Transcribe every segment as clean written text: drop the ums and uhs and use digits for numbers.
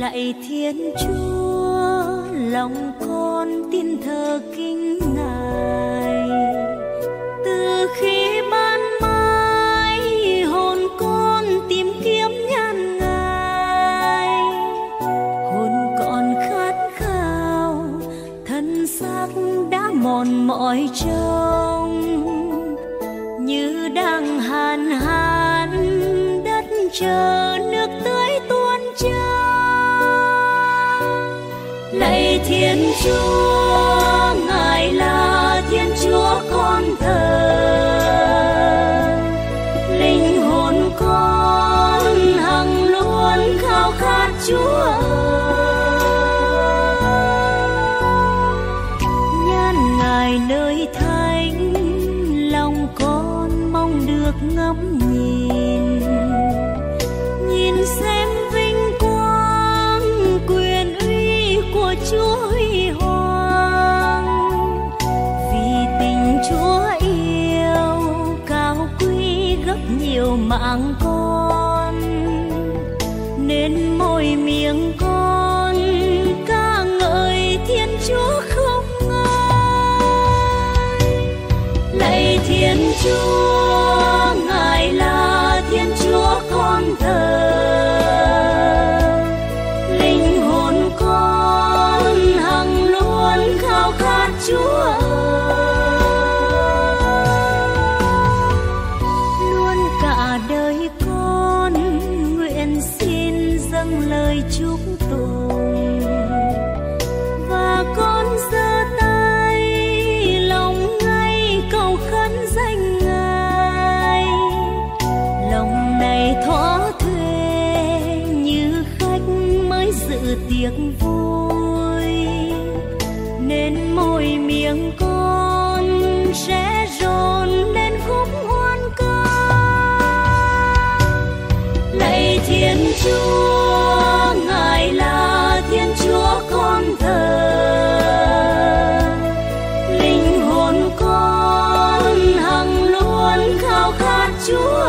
Lạy Thiên Chúa, lòng con tin thờ kính Ngài. Từ khi ban mai hồn con tìm kiếm nhan Ngài, hồn con khát khao, thân xác đã mòn mỏi trông như đang hàn hán đất chờ nước tưới tuôn trào. Lạy Thiên Chúa, Ngài là Thiên Chúa con thờ. Linh hồn con hằng luôn khao khát Chúa. Nhan Ngài nơi thánh, lòng con mong được ngắm nhìn. Nhìn xem vinh quang quyền của Chúa huy hoàng, vì tình Chúa yêu cao quý gấp nhiều mạng con, nên môi miệng con ca ngợi Thiên Chúa không ngơi. Lạy Thiên Chúa, Ngài là Thiên Chúa con thờ. Chúa luôn cả đời con nguyện xin dâng lời chúc tụng, và con giơ tay lòng ngay cầu khấn danh Ngài. Lòng này thỏa thuê như khách mới dự tiệc vui, nên môi miệng con sẽ rộn lên khúc hoan ca. Lạy Thiên Chúa, Ngài là Thiên Chúa con thờ. Linh hồn con hằng luôn khao khát Chúa.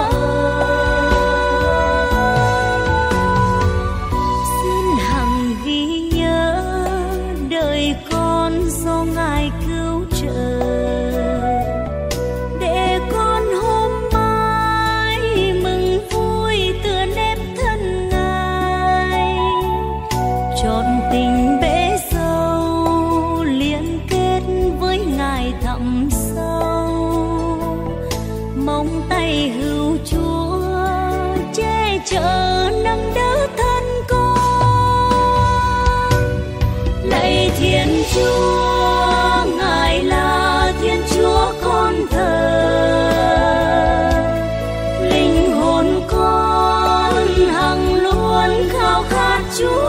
Chúa, Ngài là Thiên Chúa con thờ. Linh hồn con hằng luôn khao khát Chúa.